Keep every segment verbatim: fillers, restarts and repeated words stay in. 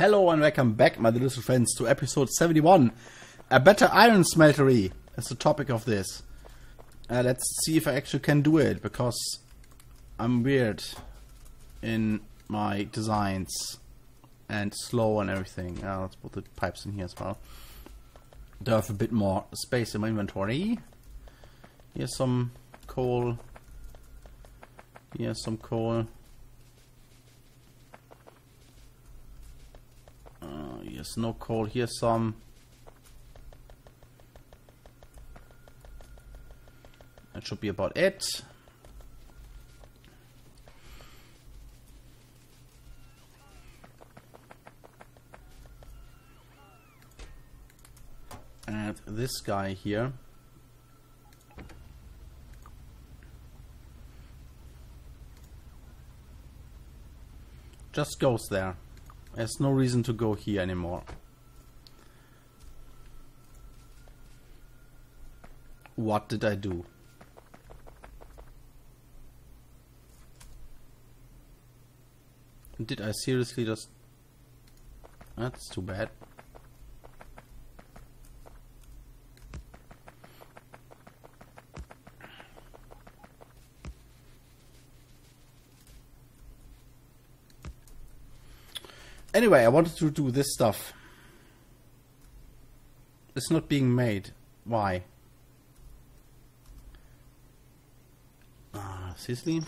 Hello and welcome back, my delicious friends, to episode seventy-one. A better iron smeltery is the topic of this. Uh, let's see if I actually can do it, because I'm weird in my designs and slow and everything. Uh, let's put the pipes in here as well. Do I have a bit more space in my inventory? Here's some coal. Here's some coal. There's no coal. Here's some. That should be about it. And this guy here. Just goes there. There's no reason to go here anymore. What did I do? Did I seriously just... That's too bad. Anyway, I wanted to do this stuff. It's not being made. Why? Ah, uh, seriously?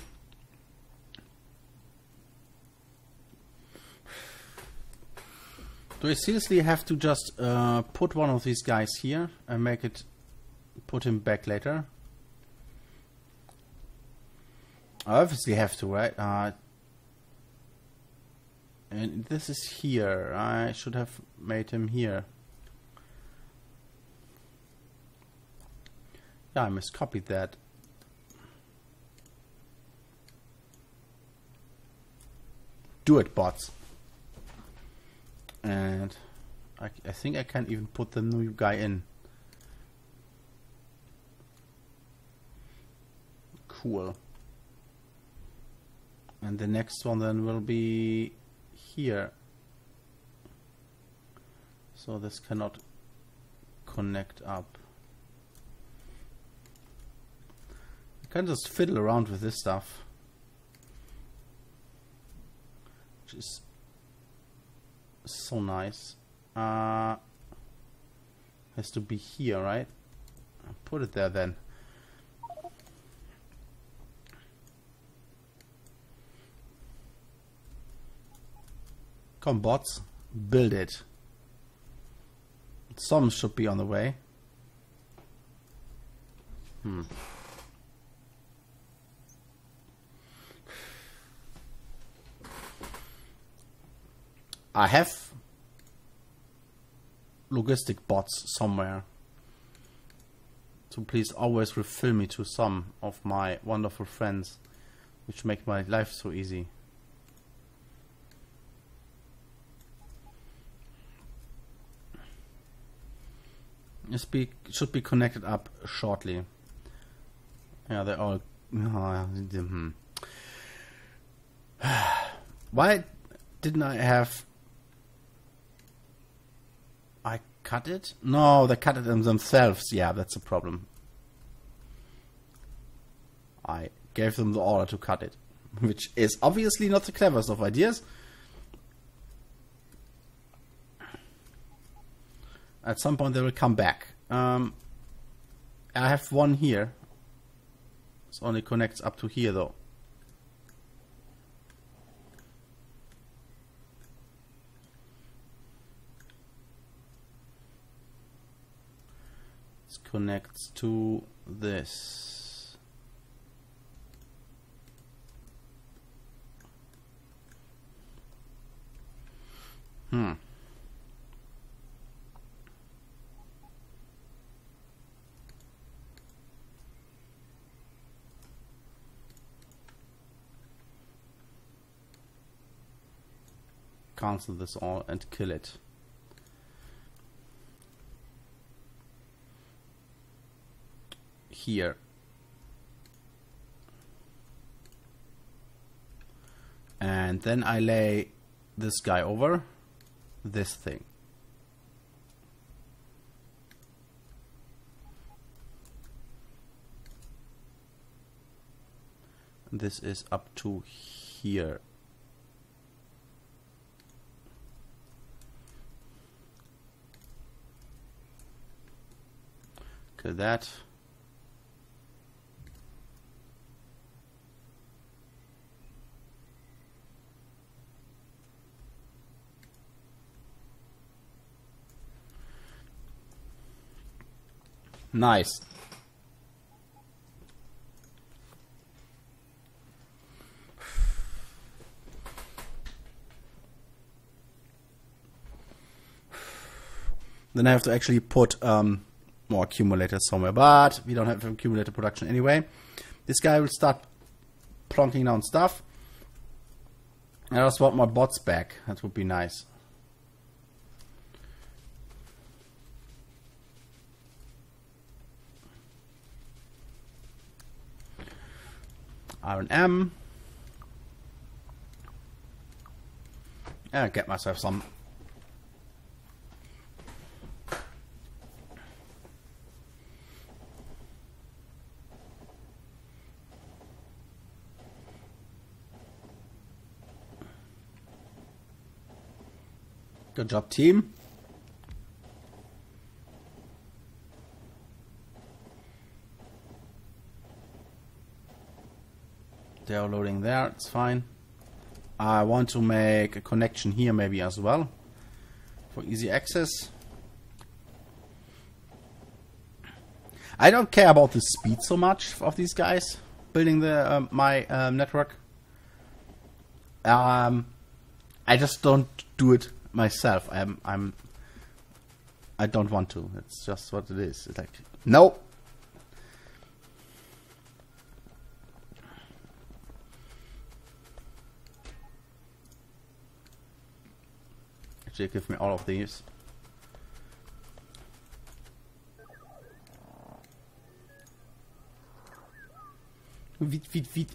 Do I seriously have to just uh, put one of these guys here and make it... put him back later? I obviously have to, right? Uh... And this is here. I should have made him here. Yeah, I miscopied that. Do it, bots. And I, I think I can't even put the new guy in. Cool. And the next one then will be... here, so this cannot connect up. I can just fiddle around with this stuff, which is so nice. Uh, has to be here, right? I'll put it there then. Come bots, build it. Some should be on the way. Hmm. I have logistic bots somewhere. So please always refer me to some of my wonderful friends, which make my life so easy. It be, should be connected up shortly. Yeah, they're all... Why didn't I have... I cut it? No, they cut it in themselves. Yeah, that's a problem. I gave them the order to cut it, which is obviously not the cleverest of ideas. At some point they will come back. Um, I have one here. It only connects up to here though. It connects to this. Hmm. Cancel this all and kill it. Here. And then I lay this guy over. this thing. This is up to here. Okay, that. Nice. Then I have to actually put um, more accumulators somewhere, but we don't have accumulator production anyway. This guy will start plonking down stuff. I just want my bots back. That would be nice. Iron M. I'll get myself some. Good job, team. They are loading there, it's fine. I want to make a connection here maybe as well for easy access. I don't care about the speed so much of these guys building the um, my um, network. Um, I just don't do it myself. I'm, I'm, I don't want to. It's just what it is. It's like, no. Actually, give me all of these. Veet, veet, veet.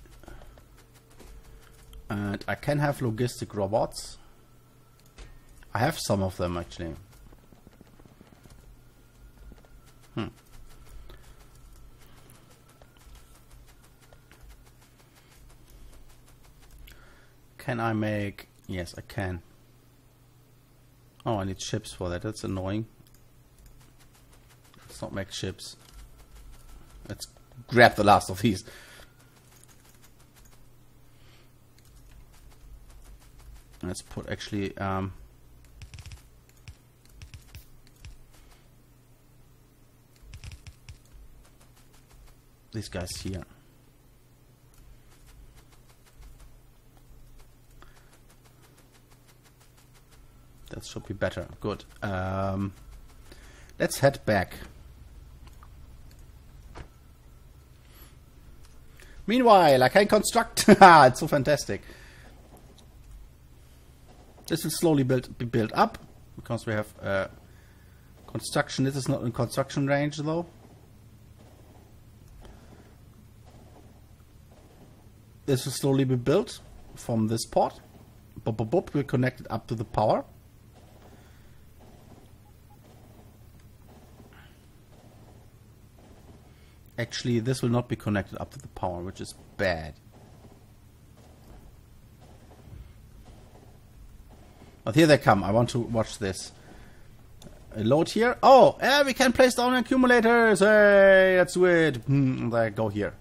And I can have logistic robots. I have some of them actually. Hmm. Can I make? Yes, I can. Oh, I need chips for that. That's annoying. Let's not make chips. Let's grab the last of these. Let's put actually. Um, These guys here. That should be better. Good. Um, let's head back. Meanwhile, I can construct. It's so fantastic. This will slowly build, be built up because we have uh, construction. This is not in construction range though. This will slowly be built from this port. Boop, boop, boop. We'll connect it up to the power. Actually, this will not be connected up to the power, which is bad. But here they come. I want to watch this. A load here. Oh, yeah, we can place down accumulators. Hey, that's weird. Mm, they go here.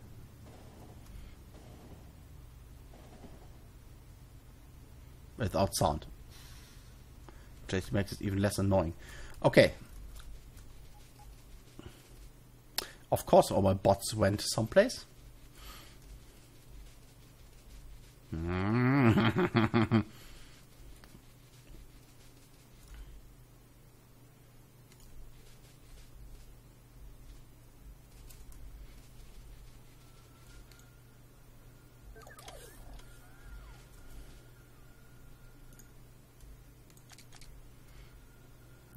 Without sound, which makes it even less annoying. Okay. Of course, all my bots went someplace.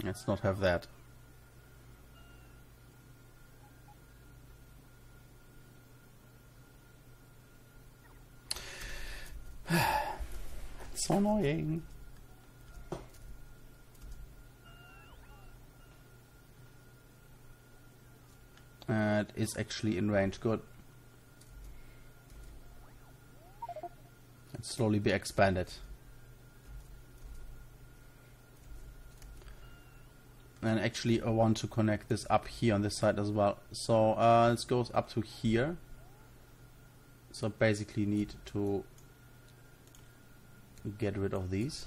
Let's not have that. It's so annoying. Uh, it is actually in range. Good. And slowly be expanded. And actually I want to connect this up here on this side as well. So uh, this goes up to here. So basically need to get rid of these.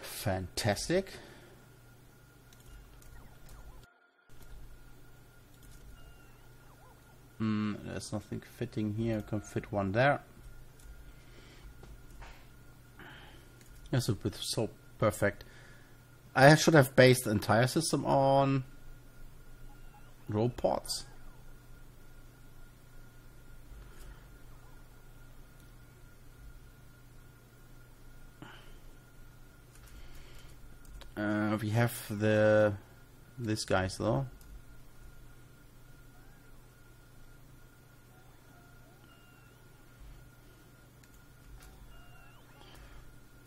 Fantastic. Mm, there's nothing fitting here. I can fit one there. This would be so perfect. I should have based the entire system on row pods. Uh, we have the these guys though.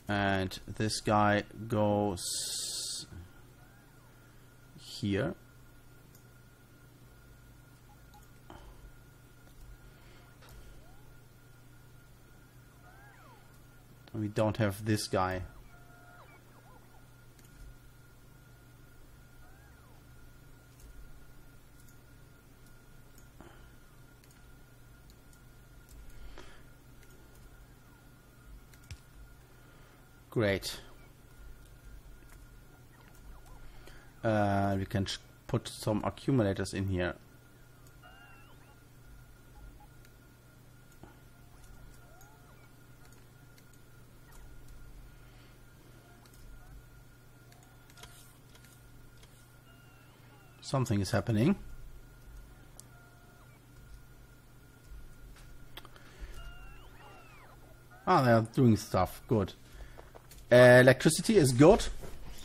And this guy goes here. We don't have this guy. Great. Uh, we can sh put some accumulators in here. Something is happening. Ah, they are doing stuff. Good. Uh, electricity is good.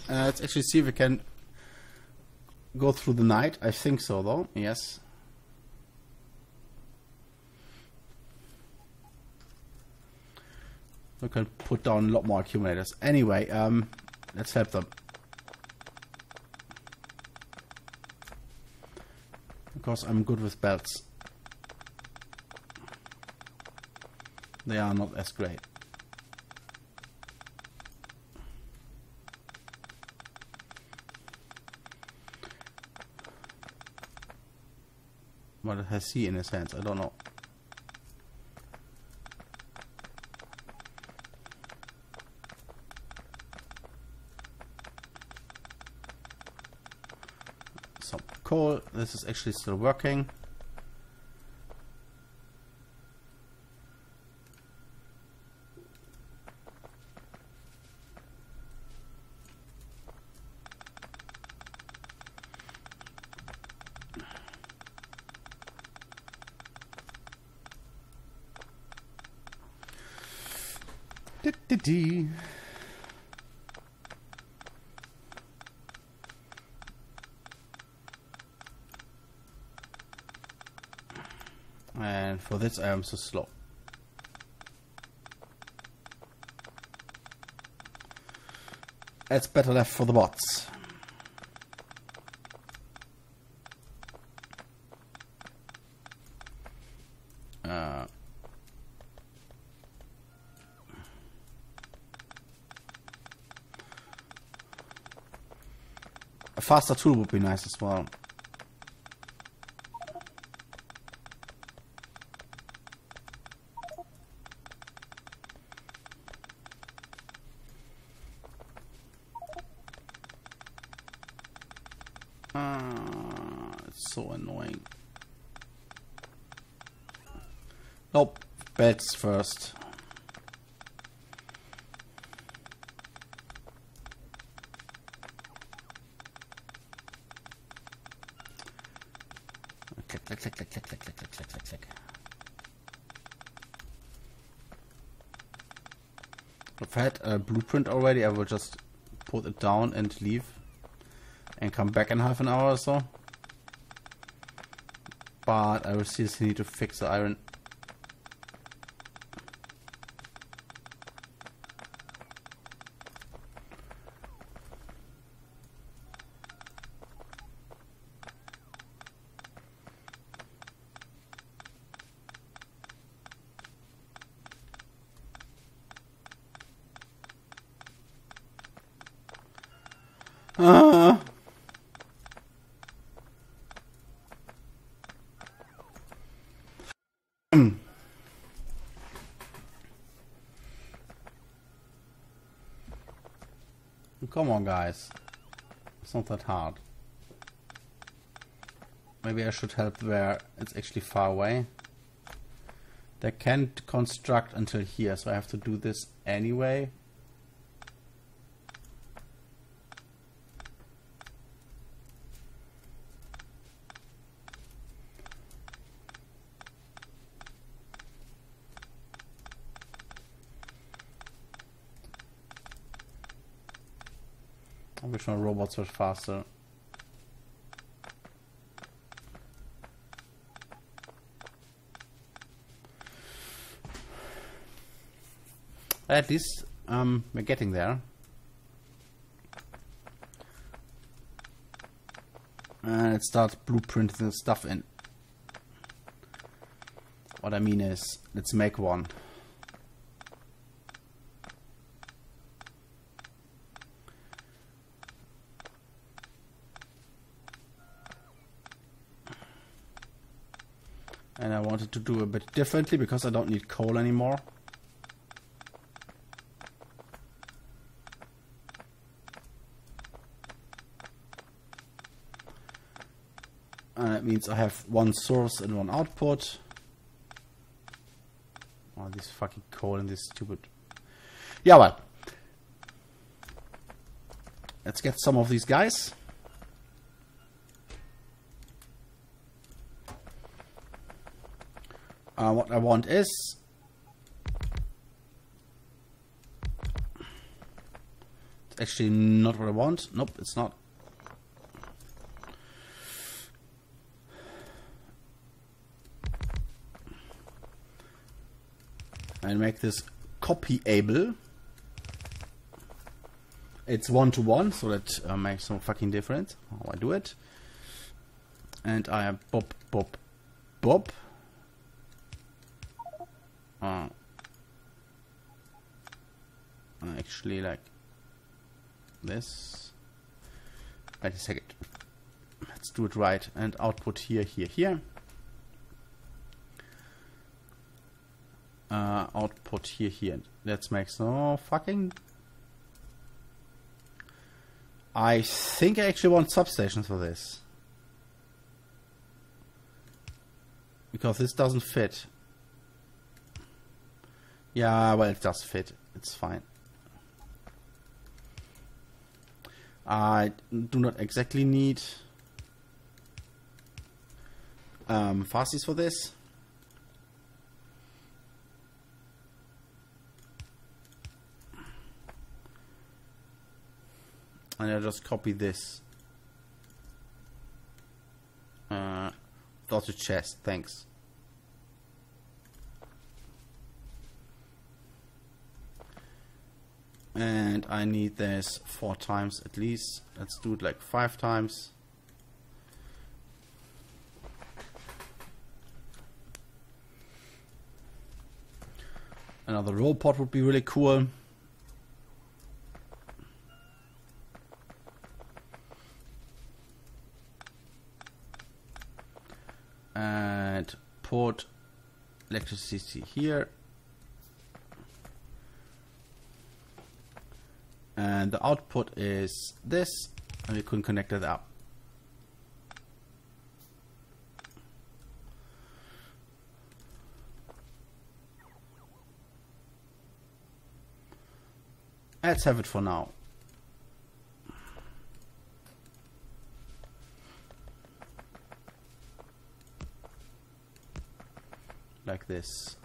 Uh, let's actually see if we can go through the night. I think so, though. Yes. We can put down a lot more accumulators. Anyway, um, let's help them. Because I'm good with belts. They are not as great. What has he in his hands? I don't know. Some coal. This is actually still working. And for this I am so slow. It's better left for the bots. Uh A faster tool would be nice as well. Ah, it's so annoying. Nope, beds first. Click, click, click, click, click, click, click, click, click. If I had a blueprint already, I will just put it down and leave and come back in half an hour or so. But I will seriously need to fix the iron. Come on, guys. It's not that hard. Maybe I should help where it's actually far away. They can't construct until here, so I have to do this anyway. I wish my robots were faster. At least um, we're getting there. And it starts blueprinting the stuff in. What I mean is, let's make one. And I wanted to do a bit differently because I don't need coal anymore. And that means I have one source and one output. Oh, this fucking coal and this stupid... Yeah, well. Let's get some of these guys. Uh, what I want is... It's actually not what I want. Nope, it's not. And make this copyable. It's one to one, so that uh, makes no fucking difference how I do it. And I have bop, bop, bop. Uh, actually, like this. Wait a second. Let's do it right. And output here, here, here. Uh, output here, here. That makes no fucking... I think I actually want substations for this. Because this doesn't fit. Yeah, well, it does fit. It's fine. I do not exactly need... Um, fasties for this. And I just copy this. Uh, that's a chest, thanks. And I need this four times at least. Let's do it like five times. Another robot would be really cool. And port electricity here. And the output is this, and we couldn't connect it up. Let's have it for now. Like this.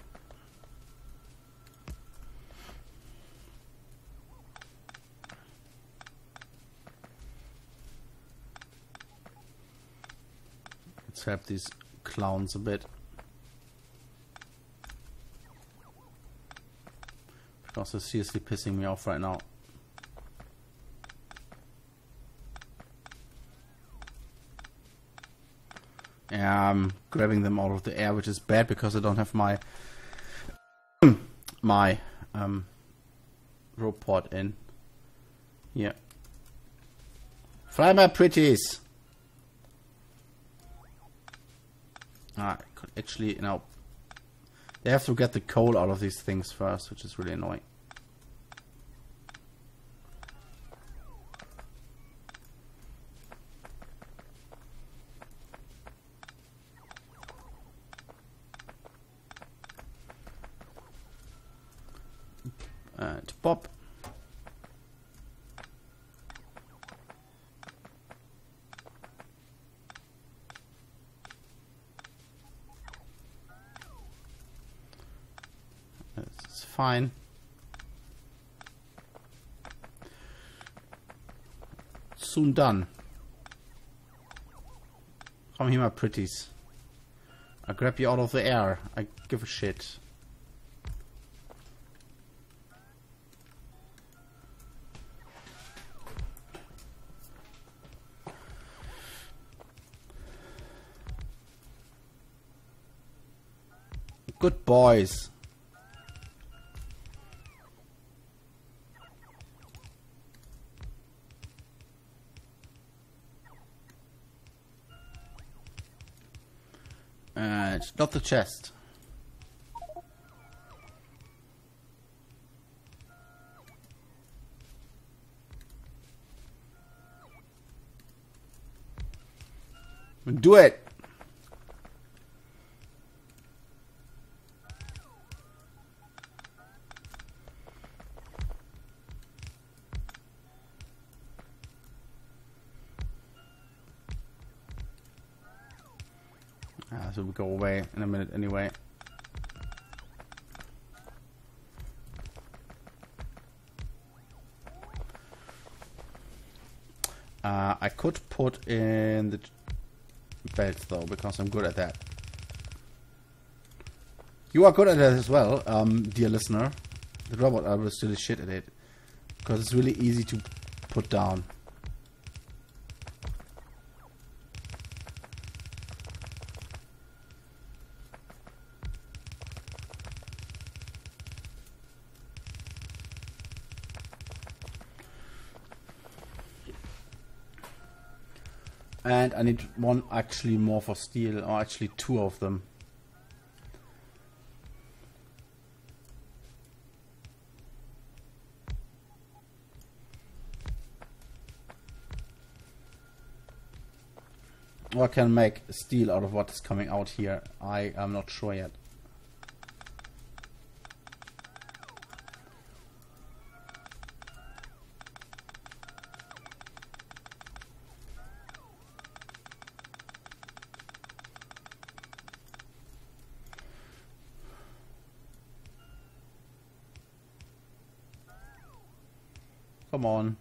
Let's help these clowns a bit. Because they're seriously pissing me off right now. Um, grabbing them out of the air, which is bad because I don't have my my um, rope pod in. Yeah, fly my pretties. Ah, I could actually, you know, they have to get the coal out of these things first, which is really annoying. and pop. That's fine. Soon done. Come here, my pretties. I grab you out of the air. I give a shit. Good boys. And not the chest. Do it. So we'll go away in a minute anyway. Uh, I could put in the belt though, because I'm good at that. You are good at that as well, um, dear listener. The robot I was still a shit at it, because it's really easy to put down. And I need one actually more for steel, or actually two of them. Or I can make steel out of what is coming out here. I am not sure yet. Come on.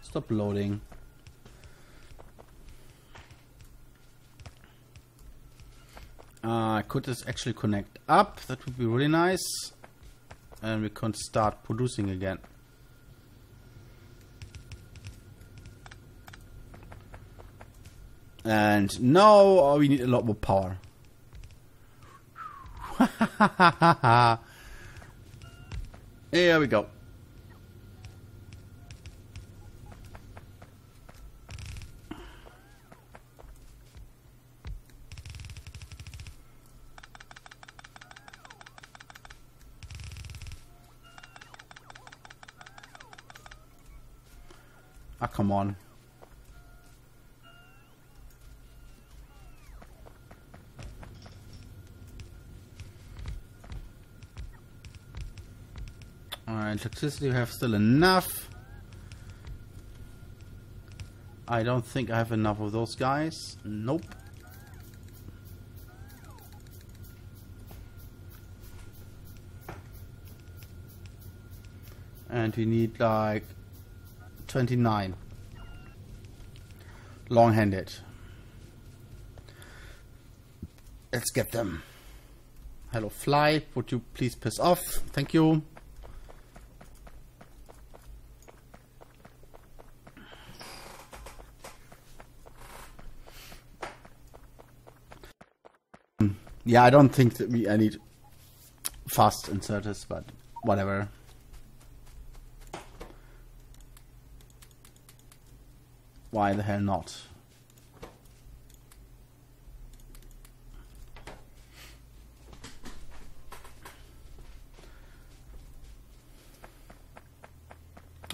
Stop loading. Uh, could this actually connect up? That would be really nice. And we can start producing again. And now we need a lot more power. Here we go. Ah, come on. Alright, electricity we have still enough. I don't think I have enough of those guys. Nope. And we need like twenty-nine long-handed. Let's get them. Hello fly, would you please piss off? Thank you. Yeah, I don't think that we I need fast inserters, but whatever. Why the hell not?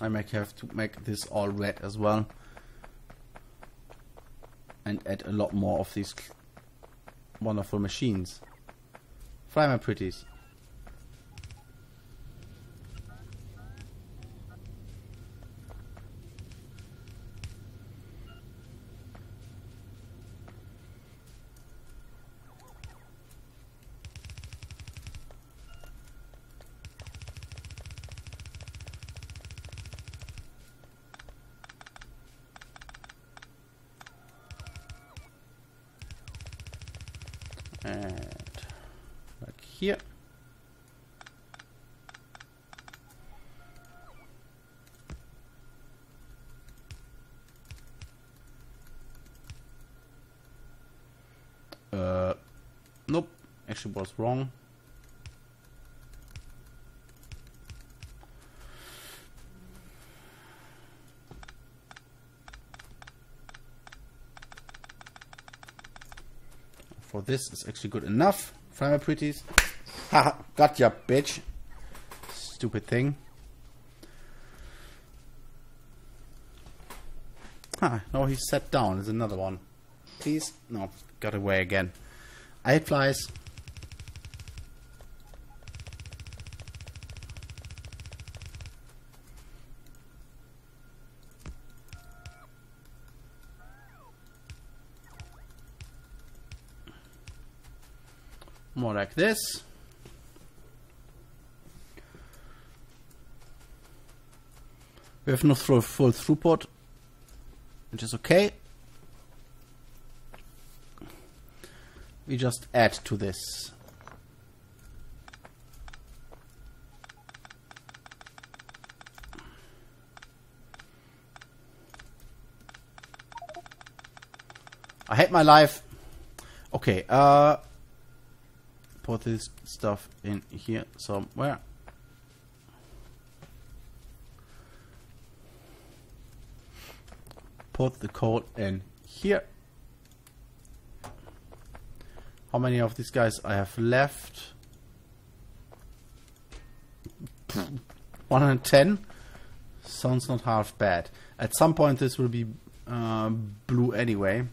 I might have to make this all red as well, and add a lot more of these wonderful machines. Fly, my pretties. and like here. Uh, nope, actually was wrong. For this is actually good enough. Fry my pretties. Haha, got ya, bitch. Stupid thing. Ah, no, he sat down. There's another one. Please. No, got away again. I hate flies. More like this. We have no throw full throughput, which is okay. We just add to this. I hate my life. Okay, uh, put this stuff in here somewhere. Put the code in here. How many of these guys I have left? one hundred ten? Sounds not half bad. At some point this will be uh, blue anyway.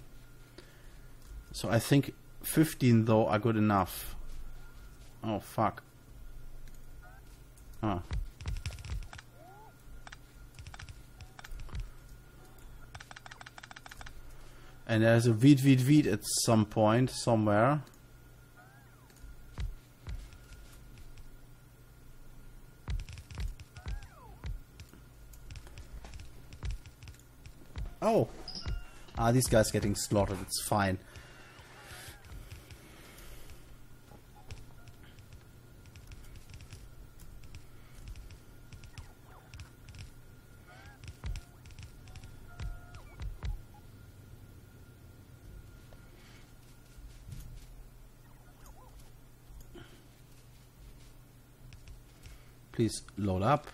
So I think fifteen though are good enough. Oh fuck. Oh. And there's a Veed Veed Veed at some point, somewhere. Oh! Ah, these guys getting slaughtered, it's fine. Please load up.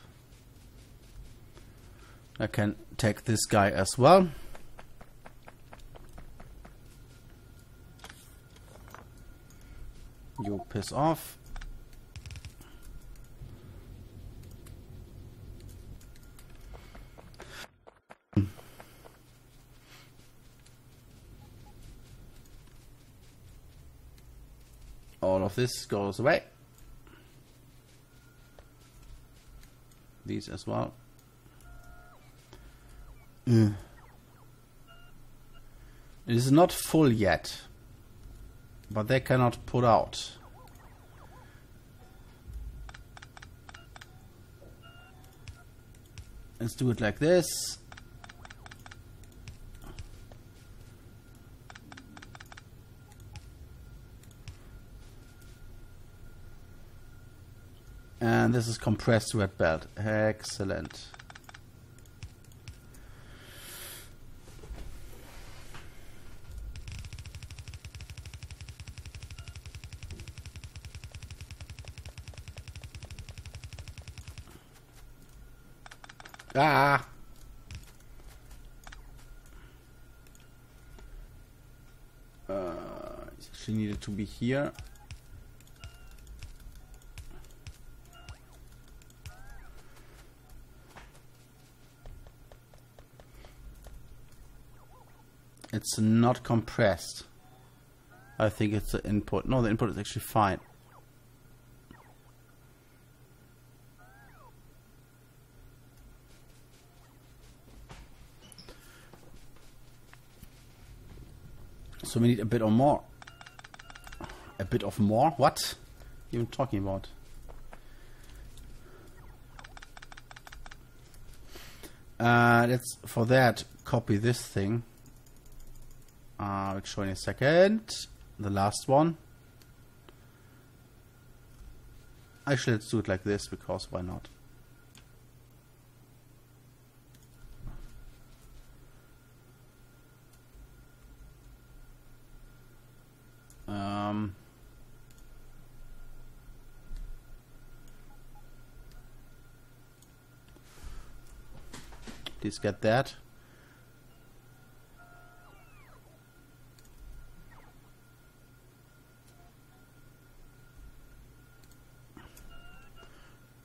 I can take this guy as well. You piss off. All of this goes away. These as well. Mm. It is not full yet, but they cannot put out. Let's do it like this. And this is compressed red belt. Excellent. Ah. Uh, it actually needed to be here. It's not compressed. I think it's the input. No, the input is actually fine. So we need a bit or more. A bit of more? What? What are you even talking about? Uh, let's, for that, copy this thing. Uh, I'll show you in a second. The last one. Actually, let's do it like this, because why not? Um, please get that.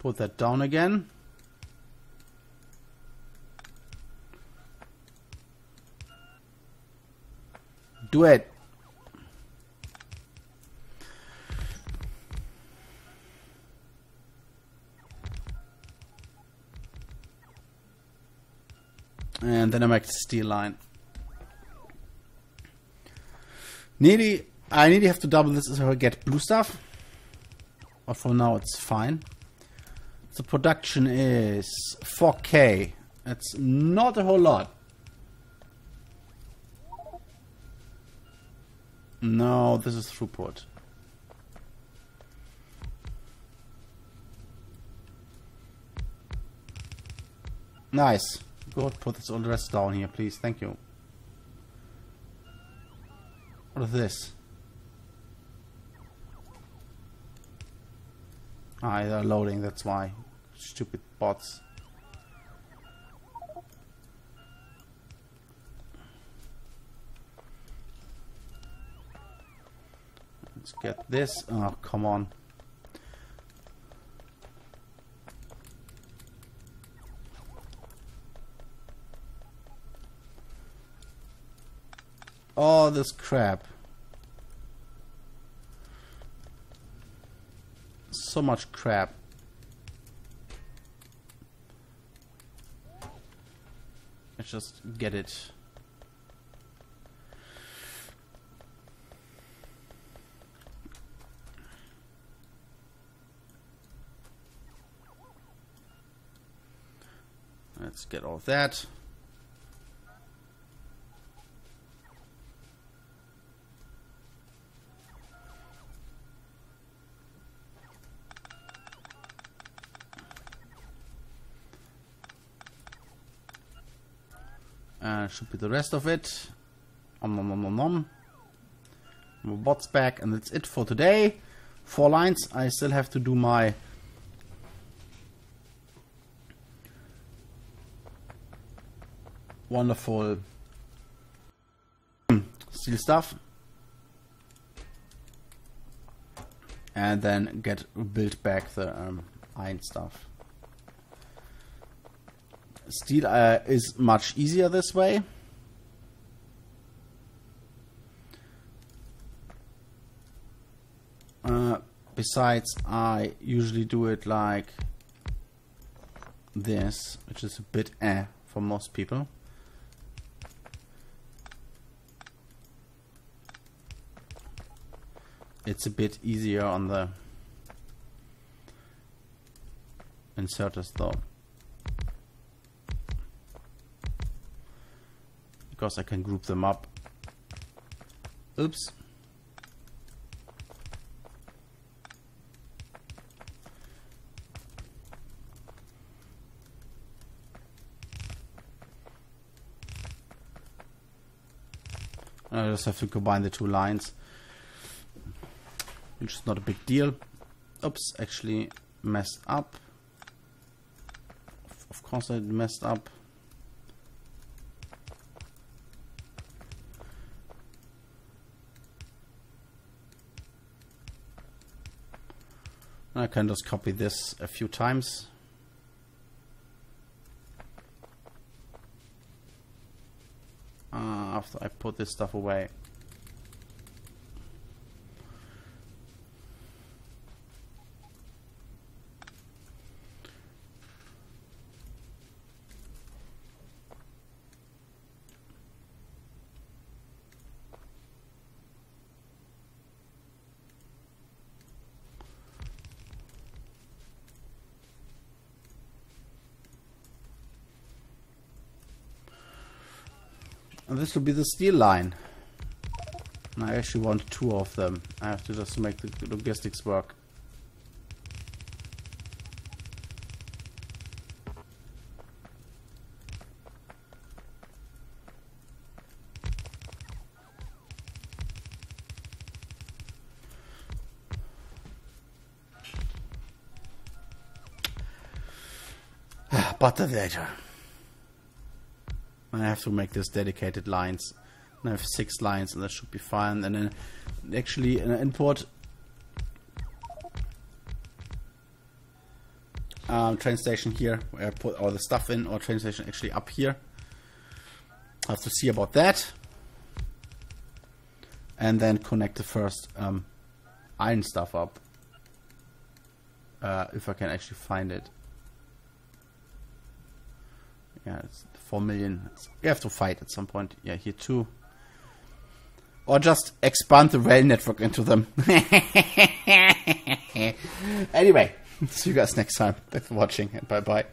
Put that down again. Do it. And then I make the steel line. Nearly, I nearly have to double this so I get blue stuff. But for now it's fine. The production is four K. It's not a whole lot. No, this is throughput. Nice. Good. Put this all the rest down here, please. Thank you. What is this? Ah, they're loading. That's why. Stupid bots. Let's get this. Oh, come on. All this crap. So much crap. Let's just get it. Let's get all of that. Uh, should be the rest of it. Om nom nom nom nom. More bots back, and that's it for today. Four lines. I still have to do my wonderful steel stuff, and then get build back the um, iron stuff. Steel uh, is much easier this way. Uh, besides, I usually do it like this, which is a bit eh for most people. It's a bit easier on the inserters though, because I can group them up. Oops. I just have to combine the two lines, which is not a big deal. Oops, actually messed up. Of course I messed up. I can just copy this a few times. Uh, after I put this stuff away. And this will be the steel line. And I actually want two of them. I have to just make the logistics work. But later. I have to make this dedicated lines. And I have six lines and that should be fine. And then actually an import um, train station here where I put all the stuff in, or train station actually up here. I have to see about that. And then connect the first um, iron stuff up. Uh, if I can actually find it. Yeah, it's four million. You have to fight at some point. Yeah, here too. Or just expand the rail network into them. Anyway, see you guys next time. Thanks for watching and bye bye.